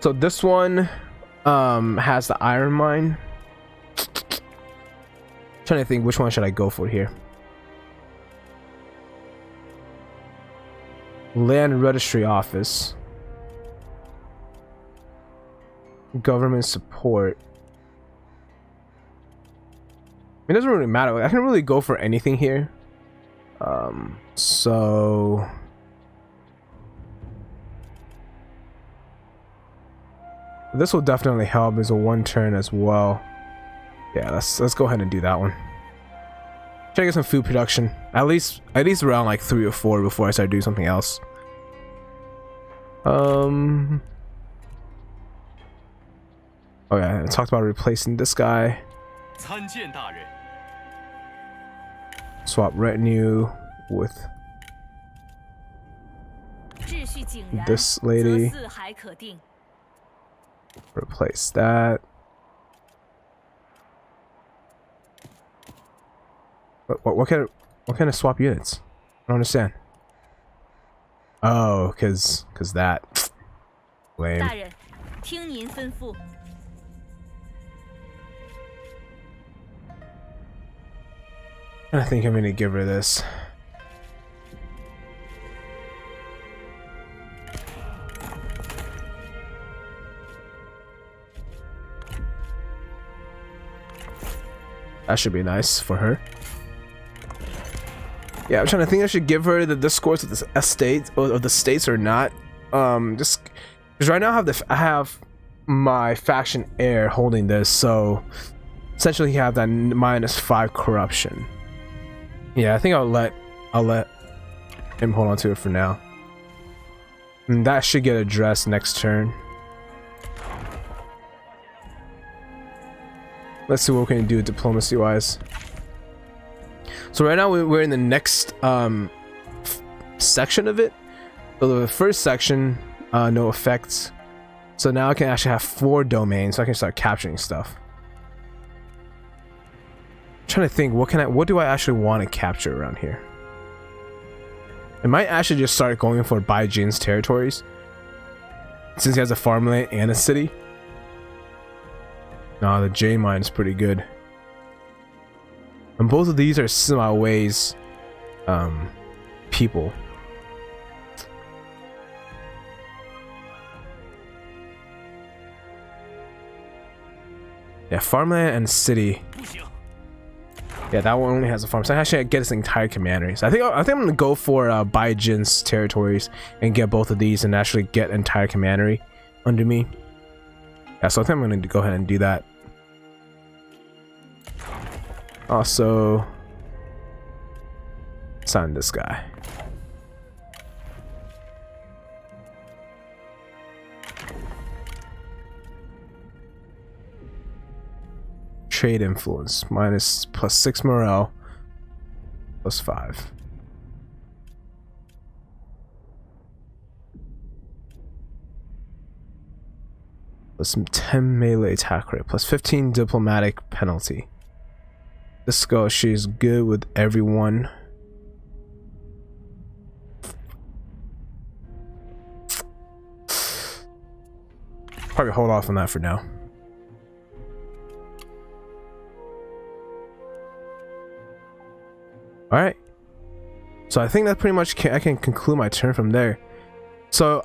So this one, has the iron mine. I'm trying to think, which one should I go for here? Land registry office. Government support. It doesn't really matter. I can really go for anything here. So this will definitely help. It's a one turn as well. Yeah, let's go ahead and do that one. Try to get some food production. At least around like 3 or 4 before I start doing something else. Oh yeah, I talked about replacing this guy. Swap retinue with this lady. Replace that. What kind of swap units? I don't understand. Oh, cause that. Lame. I think I'm gonna give her this. That should be nice for her. Yeah, I'm trying to think I should give her the discourse of the estate or of the states or not. Just because right now I have my faction heir holding this, so essentially you have that -5 corruption. Yeah, I think I'll let him hold on to it for now. And that should get addressed next turn. Let's see what we can do diplomacy-wise. So right now we're in the next section of it. So the first section, no effects. So now I can actually have 4 domains, so I can start capturing stuff. Trying to think, what do I actually want to capture around here? I might actually just start going for Bai Jing's territories, since he has a farmland and a city. Nah, the J mine is pretty good, and both of these are Sima Wei's people. Yeah, farmland and city. Yeah, that one only has a farm. So actually, I get his entire commandery. So I think I'm gonna go for Bai Jin's territories and get both of these and actually get entire commandery under me. Yeah, so I think I'm gonna go ahead and do that. Also, sign this guy. Trade influence +6 morale, +5. Plus 10 melee attack rate, +15 diplomatic penalty. This girl, she's good with everyone. Probably hold off on that for now. Alright, so I think that pretty much I can conclude my turn from there. So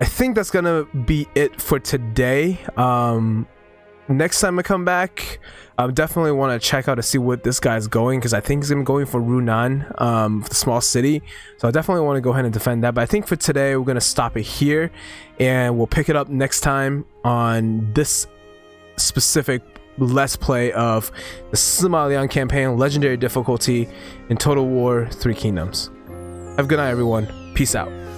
I think that's gonna be it for today. Next time I come back, I definitely want to check out to see what this guy's going, because I think he's gonna be going for Runan, the small city. So I definitely want to go ahead and defend that. But I think for today we're gonna stop it here, and we'll pick it up next time on this specific Let's Play of the Sima Liang campaign, legendary difficulty in Total War: Three Kingdoms. Have a good night, everyone. Peace out.